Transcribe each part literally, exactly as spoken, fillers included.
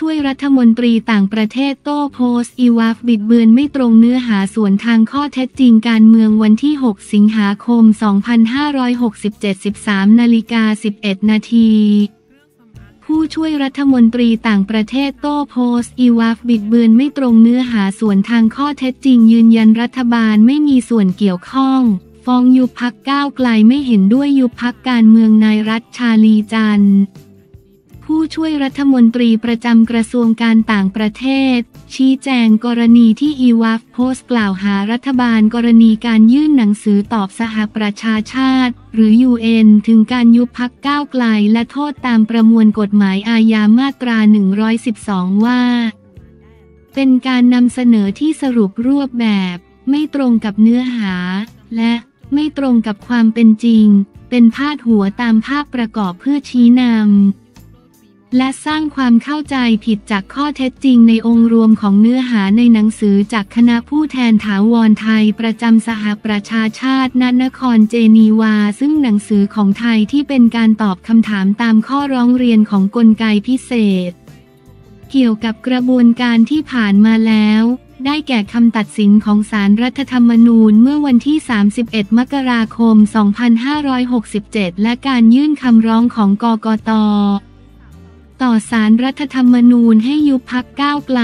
ช่วยรัฐมนตรีต่างประเทศโต้โพสต์อีวาฟบิดเบือนไม่ตรงเนื้อหาสวนทางข้อเท็จจริงการเมืองวันที่หกสิงหาคมสองพันห้าร้อยหกสิบเจ็ด สิบสามนาฬิกาสิบเอ็ดนาทีผู้ช่วยรัฐมนตรีต่างประเทศโต้โพสต์อีวาฟบิดเบือนไม่ตรงเนื้อหาสวนทางข้อเท็จจริงยืนยันรัฐบาลไม่มีส่วนเกี่ยวข้องฟ้องยุบพรรคก้าวไกลไม่เห็นด้วยยุบพรรคการเมืองนายรัฐชาลีจันทร์ผู้ช่วยรัฐมนตรีประจำกระทรวงการต่างประเทศชี้แจงกรณีที่อีวาฟโพสต์กล่าวหารัฐบาลกรณีการยื่นหนังสือตอบสหประชาชาติหรือ ยู เอ็น ถึงการยุบพรรคก้าวไกลและโทษตามประมวลกฎหมายอาญามาตราหนึ่งร้อยสิบสองว่าเป็นการนำเสนอที่สรุปรวบแบบไม่ตรงกับเนื้อหาและไม่ตรงกับความเป็นจริงเป็นพาดหัวตามภาพประกอบเพื่อชี้นำและสร้างความเข้าใจผิดจากข้อเท็จจริงในองค์รวมของเนื้อหาในหนังสือจากคณะผู้แทนถาวรไทยประจำสหประชาชาติณนครเจนีวาซึ่งหนังสือของไทยที่เป็นการตอบคำถามตามข้อร้องเรียนของกลไกพิเศษเกี่ยวกับกระบวนการที่ผ่านมาแล้วได้แก่คำตัดสินของศาลรัฐธรรมนูญเมื่อวันที่สามสิบเอ็ดมกราคมสองพันห้าร้อยหกสิบเจ็ดและการยื่นคำร้องของกกต.ต่อศาลรัฐธรรมนูญให้ยุบพรรคก้าวไกล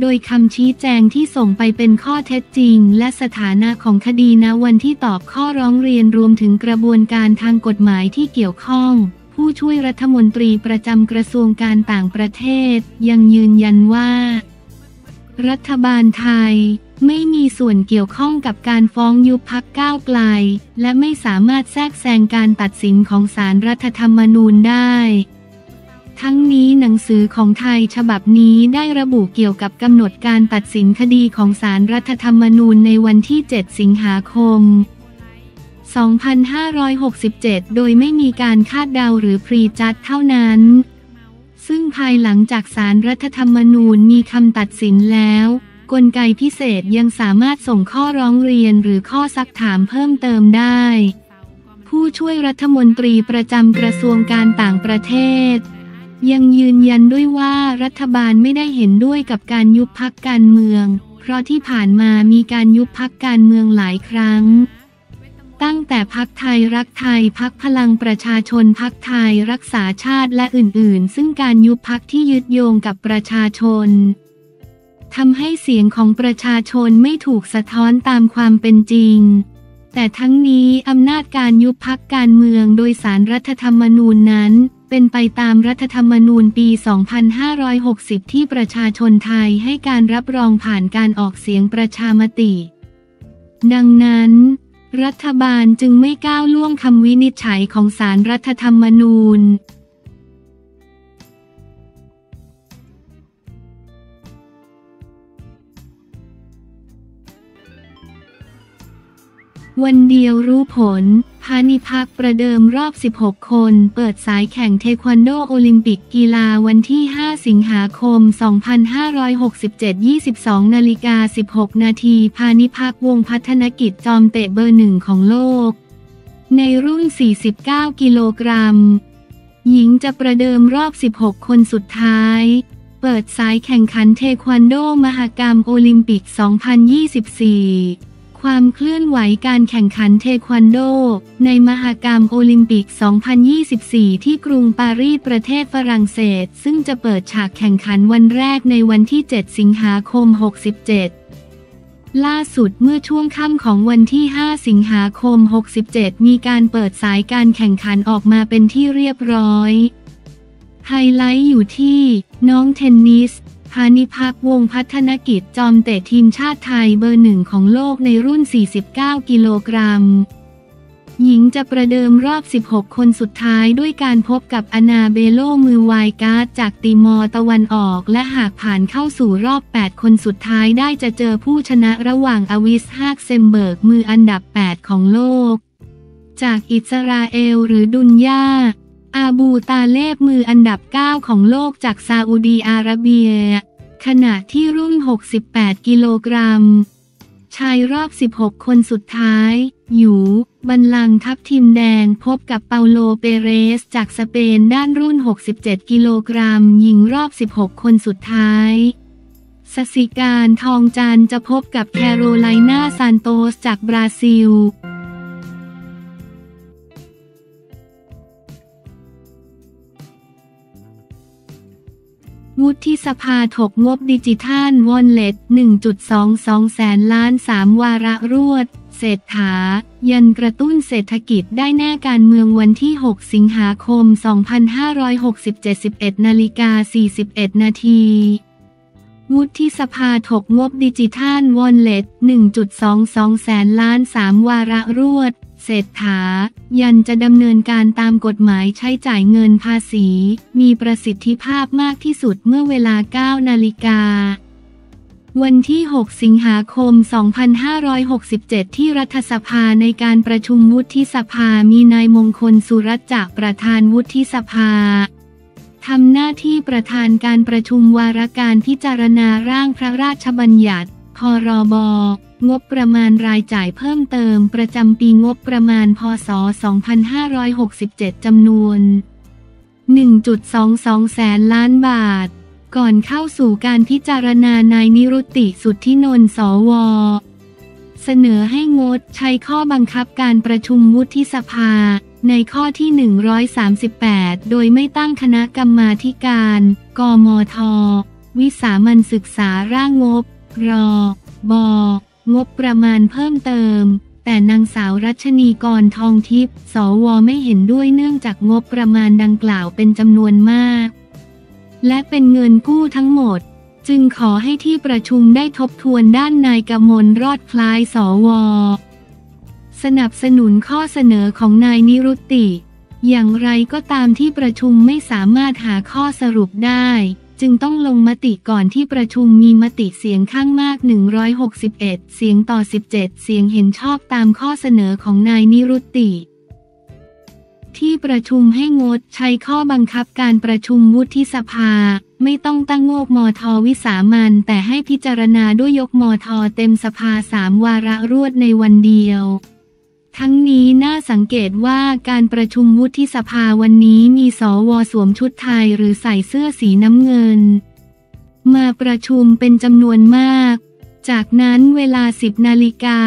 โดยคำชี้แจงที่ส่งไปเป็นข้อเท็จจริงและสถานะของคดีณวันที่ตอบข้อร้องเรียนรวมถึงกระบวนการทางกฎหมายที่เกี่ยวข้องผู้ช่วยรัฐมนตรีประจำกระทรวงการต่างประเทศยังยืนยันว่ารัฐบาลไทยไม่มีส่วนเกี่ยวข้องกับการฟ้องยุบพรรคก้าวไกลและไม่สามารถแทรกแซงการตัดสินของศาลรัฐธรรมนูญได้ทั้งนี้หนังสือของไทยฉบับนี้ได้ระบุเกี่ยวกับกำหนดการตัดสินคดีของศาลรัฐธรรมนูญในวันที่เจ็ดสิงหาคมสองพันห้าร้อยหกสิบเจ็ดโดยไม่มีการคาดเดาหรือพรีจัดเท่านั้นซึ่งภายหลังจากศาลรัฐธรรมนูญมีคำตัดสินแล้วกลไกพิเศษยังสามารถส่งข้อร้องเรียนหรือข้อซักถามเพิ่มเติมได้ผู้ช่วยรัฐมนตรีประจำกระทรวงการต่างประเทศยังยืนยันด้วยว่ารัฐบาลไม่ได้เห็นด้วยกับการยุบพรรคการเมืองเพราะที่ผ่านมามีการยุบพรรคการเมืองหลายครั้งตั้งแต่พรรคไทยรักไทยพรรคพลังประชาชนพรรคไทยรักษาชาติและอื่นๆซึ่งการยุบพรรคที่ยึดโยงกับประชาชนทำให้เสียงของประชาชนไม่ถูกสะท้อนตามความเป็นจริงแต่ทั้งนี้อำนาจการยุบพรรคการเมืองโดยศาลรัฐธรรมนูญนั้นเป็นไปตามรัฐธรรมนูญปีสองพันห้าร้อยหกสิบที่ประชาชนไทยให้การรับรองผ่านการออกเสียงประชามติดังนั้นรัฐบาลจึงไม่ก้าวล่วงคำวินิจฉัยของศาลรัฐธรรมนูญวันเดียวรู้ผลพาณิพักประเดิมรอบสิบหกคนเปิดสายแข่งเทควันโดโอลิมปิกกีฬาวันที่ห้าสิงหาคมสองพันห้าร้อยหกสิบเจ็ด ยี่สิบสองนาฬิกาสิบหกนาทีพาณิพักวงพัฒนกิจจอมเตะเบอร์หนึ่งของโลกในรุ่นสี่สิบเก้ากิโลกรัมหญิงจะประเดิมรอบสิบหกคนสุดท้ายเปิดสายแข่งขันเทควันโดมหกรรมโอลิมปิกสองพันยี่สิบสี่ความเคลื่อนไหวการแข่งขันเทควันโดในมหกรรมโอลิมปิกสองพันยี่สิบสี่ที่กรุงปารีสประเทศฝรั่งเศสซึ่งจะเปิดฉากแข่งขันวันแรกในวันที่เจ็ดสิงหาคมหกสิบเจ็ดล่าสุดเมื่อช่วงค่ำของวันที่ห้าสิงหาคมหกสิบเจ็ดมีการเปิดสายการแข่งขันออกมาเป็นที่เรียบร้อยไฮไลท์อยู่ที่น้องเทนนิสพาณิพักวงพัฒนกิจจอมเตะทีมชาติไทยเบอร์หนึ่งของโลกในรุ่นสี่สิบเก้ากิโลกรัมหญิงจะประเดิมรอบสิบหกคนสุดท้ายด้วยการพบกับอนาเบโลมือไวการ์ดจากติมอร์ตะวันออกและหากผ่านเข้าสู่รอบแปดคนสุดท้ายได้จะเจอผู้ชนะระหว่างอวิสฮากเซมเบิร์กมืออันดับแปดของโลกจากอิสราเอลหรือดุนยาอาบูตาเลบมืออันดับเก้าของโลกจากซาอุดีอาระเบียขณะที่รุ่นหกสิบแปดกิโลกรัม ชายรอบสิบหกคนสุดท้ายหยูบัลลังก์ทัพทีมแดงพบกับเปาโลเปเรสจากสเปนด้านรุ่นหกสิบเจ็ดกิโลกรัมหญิงรอบสิบหกคนสุดท้ายสสิการทองจันทร์จะพบกับแคโรไลนาซานโตสจากบราซิลวุฒิสภาถกงบดิจิทัลวอลเล็ต หนึ่งจุดสองสอง แสนล้านสามวาระรวดเศรษฐายันกระตุ้นเศรษฐกิจได้แน่การเมืองวันที่หกสิงหาคมสองพันห้าร้อยหกสิบเจ็ด สิบเอ็ดนาฬิกาสี่สิบเอ็ดนาทีวุฒิสภาถกงบดิจิทัลวอลเล็ต หนึ่งจุดสองสอง แสนล้านสามวาระรวดเศรษฐายันจะดำเนินการตามกฎหมายใช้จ่ายเงินภาษีมีประสิทธิภาพมากที่สุดเมื่อเวลาเก้านาฬิกาวันที่หกสิงหาคมสองพันห้าร้อยหกสิบเจ็ดที่รัฐสภาในการประชุมวุฒิสภามีนายมงคลสุรัจจะประธานวุฒิสภาทำหน้าที่ประธานการประชุมวาระการพิจารณาร่างพระราชบัญญัติพรบ.งบประมาณรายจ่ายเพิ่มเติมประจำปีงบประมาณพ.ศ. สองพันห้าร้อยหกสิบเจ็ด จำนวน หนึ่งจุดสองสอง แสนล้านบาทก่อนเข้าสู่การพิจารณานายนิรุตติสุทธินนท์ สว.เสนอให้งดใช้ข้อบังคับการประชุมวุฒิสภาในข้อที่หนึ่งร้อยสามสิบแปดโดยไม่ตั้งคณะกรรมาธิการกมธ.วิสามัญศึกษาร่างงบรบงบประมาณเพิ่มเติมแต่นางสาวรัชนีกรทองทิพย์สว.ไม่เห็นด้วยเนื่องจากงบประมาณดังกล่าวเป็นจำนวนมากและเป็นเงินกู้ทั้งหมดจึงขอให้ที่ประชุมได้ทบทวนด้านนายกมลรอดคล้ายสว.สนับสนุนข้อเสนอของนายนิรุตติอย่างไรก็ตามที่ประชุมไม่สามารถหาข้อสรุปได้จึงต้องลงมติก่อนที่ประชุมมีมติเสียงข้างมากหนึ่งร้อยหกสิบเอ็ดเสียงต่อสิบเจ็ดเสียงเห็นชอบตามข้อเสนอของนายนิรุตติที่ประชุมให้งดใช้ข้อบังคับการประชุมวุฒิสภาไม่ต้องตั้งงบมท.วิสามัญแต่ให้พิจารณาด้วยยกมท.เต็มสภาสามวาระรวดในวันเดียวทั้งนี้น่าสังเกตว่าการประชุมวุฒิสภาวันนี้มีสว.สวมชุดไทยหรือใส่เสื้อสีน้ำเงินมาประชุมเป็นจำนวนมากจากนั้นเวลาสิบนาฬิกา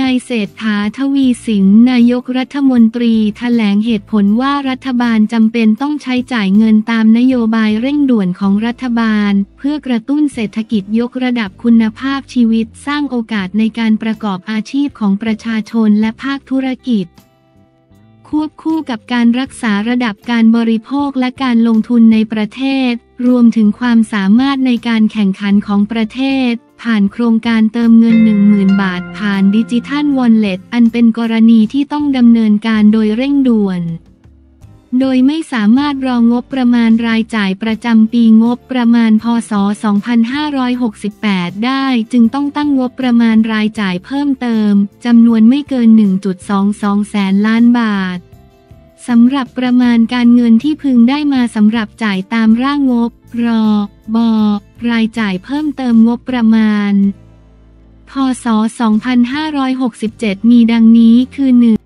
นายเศรษฐาทวีสินนายกรัฐมนตรีแถลงเหตุผลว่ารัฐบาลจำเป็นต้องใช้จ่ายเงินตามนโยบายเร่งด่วนของรัฐบาลเพื่อกระตุ้นเศรษฐกิจยกระดับคุณภาพชีวิตสร้างโอกาสในการประกอบอาชีพของประชาชนและภาคธุรกิจควบคู่กับการรักษาระดับการบริโภคและการลงทุนในประเทศรวมถึงความสามารถในการแข่งขันของประเทศผ่านโครงการเติมเงิน หนึ่งหมื่น บาทผ่านดิจิทัลวอลเล็ตอันเป็นกรณีที่ต้องดำเนินการโดยเร่งด่วนโดยไม่สามารถรองงบประมาณรายจ่ายประจำปีงบประมาณพ.ศ. สองพันห้าร้อยหกสิบแปดได้จึงต้องตั้งงบประมาณรายจ่ายเพิ่มเติมจำนวนไม่เกิน หนึ่งจุดสองสอง แสนล้านบาทสำหรับประมาณการเงินที่พึงได้มาสำหรับจ่ายตามร่างงบรบรายจ่ายเพิ่มเติมงบประมาณพ.ศ. สองพันห้าร้อยหกสิบเจ็ดมีดังนี้คือหนึ่งภ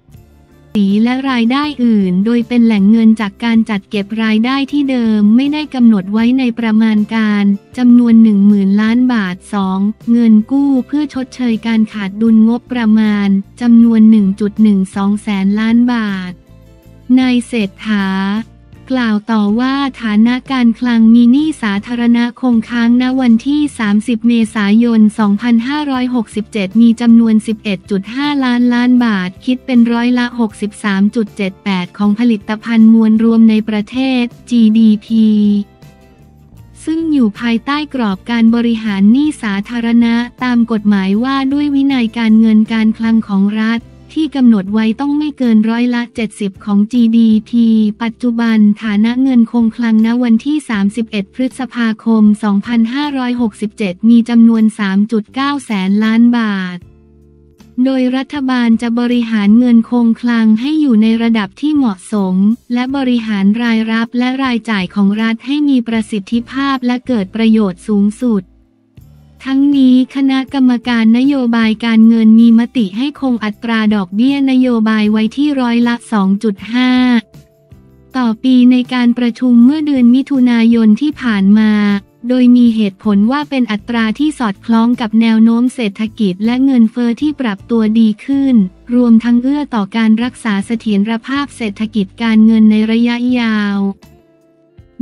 าษีและรายได้อื่นโดยเป็นแหล่งเงินจากการจัดเก็บรายได้ที่เดิมไม่ได้กำหนดไว้ในประมาณการจำนวน หนึ่งหมื่น ล้านบาท สอง เงินกู้เพื่อชดเชยการขาดดุลงบประมาณจำนวน หนึ่งจุดหนึ่งสอง แสนล้านบาทนายเศรษฐากล่าวต่อว่าฐานะการคลังมีหนี้สาธารณะคงค้างณวันที่สามสิบเมษายนสองพันห้าร้อยหกสิบเจ็ดมีจำนวน สิบเอ็ดจุดห้า ล้านล้านบาทคิดเป็นร้อยละ หกสิบสามจุดเจ็ดแปด ของผลิตภัณฑ์มวลรวมในประเทศ จี ดี พี ซึ่งอยู่ภายใต้กรอบการบริหารหนี้สาธารณะตามกฎหมายว่าด้วยวินัยการเงินการคลังของรัฐที่กำหนดไว้ต้องไม่เกินร้อยละเจ็ดสิบของ จี ดี พี ปัจจุบันฐานะเงินคงคลังณวันที่สามสิบเอ็ดพฤษภาคมสองพันห้าร้อยหกสิบเจ็ดมีจำนวน สามจุดเก้า แสนล้านบาทโดยรัฐบาลจะบริหารเงินคงคลังให้อยู่ในระดับที่เหมาะสมและบริหารรายรับและรายจ่ายของรัฐให้มีประสิทธิภาพและเกิดประโยชน์สูงสุด ทั้งนี้คณะกรรมการนโยบายการเงินมีมติให้คงอัตราดอกเบี้ยนโยบายไว้ที่ร้อยละ สองจุดห้า ต่อปีในการประชุมเมื่อเดือนมิถุนายนที่ผ่านมาโดยมีเหตุผลว่าเป็นอัตราที่สอดคล้องกับแนวโน้มเศรษฐกิจและเงินเฟ้อที่ปรับตัวดีขึ้นรวมทั้งเอื้อต่อการรักษาเสถียรภาพเศรษฐกิจการเงินในระยะยาว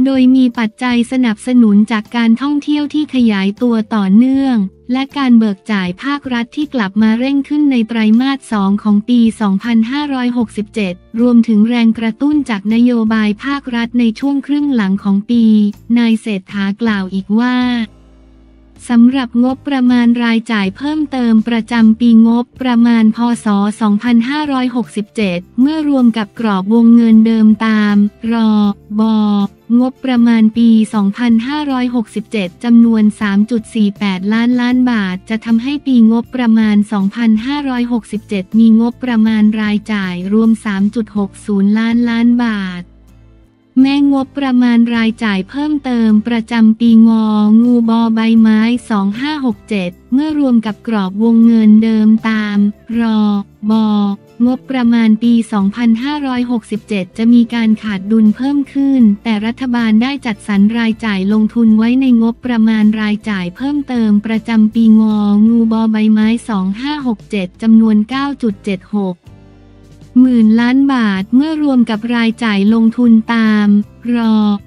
โดยมีปัจจัยสนับสนุนจากการท่องเที่ยวที่ขยายตัวต่อเนื่องและการเบิกจ่ายภาครัฐที่กลับมาเร่งขึ้นในไตรมาส สองของปี สองพันห้าร้อยหกสิบเจ็ด รวมถึงแรงกระตุ้นจากนโยบายภาครัฐในช่วงครึ่งหลังของปีนายเศรษฐากล่าวอีกว่าสำหรับงบประมาณรายจ่ายเพิ่มเติมประจำปีงบประมาณพ.ศ. สองพันห้าร้อยหกสิบเจ็ด เมื่อรวมกับกรอบวงเงินเดิมตามรบงบประมาณปี สองพันห้าร้อยหกสิบเจ็ด จำนวน สามจุดสี่แปด ล้านล้านบาทจะทำให้ปีงบประมาณ สองพันห้าร้อยหกสิบเจ็ด มีงบประมาณรายจ่ายรวม สามจุดหกศูนย์ ล้านล้านบาทแม้งบประมาณรายจ่ายเพิ่มเติมประจำปีงองูบอใบไม้สองพันห้าร้อยหกสิบเจ็ดเมื่อรวมกับกรอบวงเงินเดิมตามรบงบประมาณปีสองพันห้าร้อยหกสิบเจ็ดจะมีการขาดดุลเพิ่มขึ้นแต่รัฐบาลได้จัดสรรรายจ่ายลงทุนไว้ในงบประมาณรายจ่ายเพิ่มเติมประจำปีงองูบอใบไม้สองพันห้าร้อยหกสิบเจ็ดจำนวน เก้าจุดเจ็ดหกหมื่นล้านบาทเมื่อรวมกับรายจ่ายลงทุนตามรบ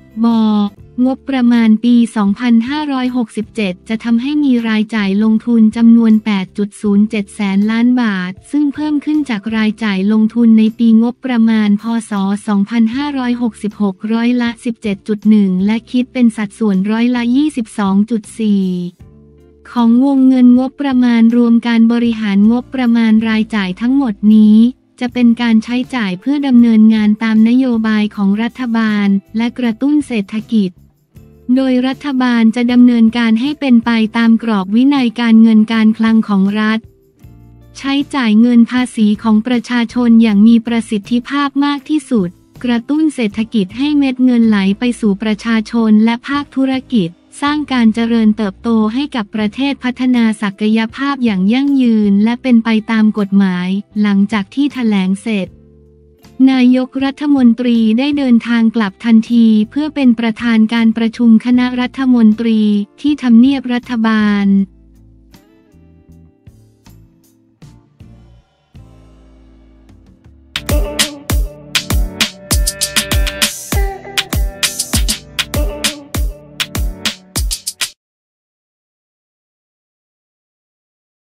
งบประมาณปี สองพันห้าร้อยหกสิบเจ็ด จะทำให้มีรายจ่ายลงทุนจำนวน แปดจุดศูนย์เจ็ด แสนล้านบาทซึ่งเพิ่มขึ้นจากรายจ่ายลงทุนในปีงบประมาณพ.ศ. สองพันห้าร้อยหกสิบหก ร้อยละ สิบเจ็ดจุดหนึ่ง และคิดเป็นสัดส่วนร้อยละ ยี่สิบสองจุดสี่ของวงเงินงบประมาณรวมการบริหารงบประมาณรายจ่ายทั้งหมดนี้จะเป็นการใช้จ่ายเพื่อดำเนินงานตามนโยบายของรัฐบาลและกระตุ้นเศรษฐกิจโดยรัฐบาลจะดำเนินการให้เป็นไปตามกรอบวินัยการเงินการคลังของรัฐใช้จ่ายเงินภาษีของประชาชนอย่างมีประสิทธิภาพมากที่สุดกระตุ้นเศรษฐกิจให้เม็ดเงินไหลไปสู่ประชาชนและภาคธุรกิจสร้างการเจริญเติบโตให้กับประเทศพัฒนาศักยภาพอย่างยั่งยืนและเป็นไปตามกฎหมายหลังจากที่แถลงเสร็จนายกรัฐมนตรีได้เดินทางกลับทันทีเพื่อเป็นประธานการประชุมคณะรัฐมนตรีที่ทำเนียบรัฐบาล